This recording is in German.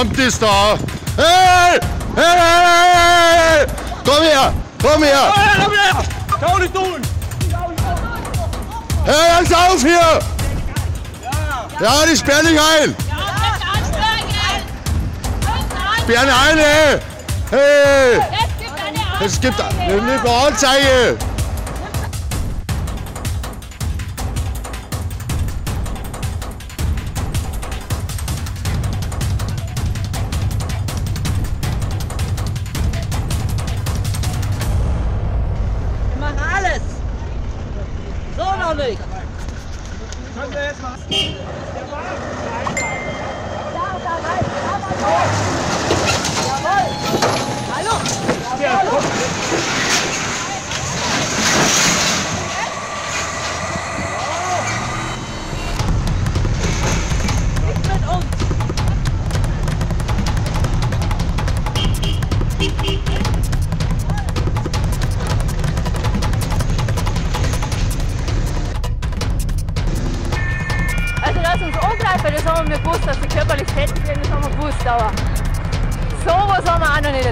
Amt ist da! Hey! Hey! Komm her! Komm her! Komm her! Schau nicht tun! Hör jetzt auf hier! Ja, die sperren dich ein! Sperren ein, ey! Hey! Es gibt eine Anzeige! Das haben wir gewusst, dass wir körperlich tätig werden, das haben wir gewusst, aber sowas haben wir auch noch nicht.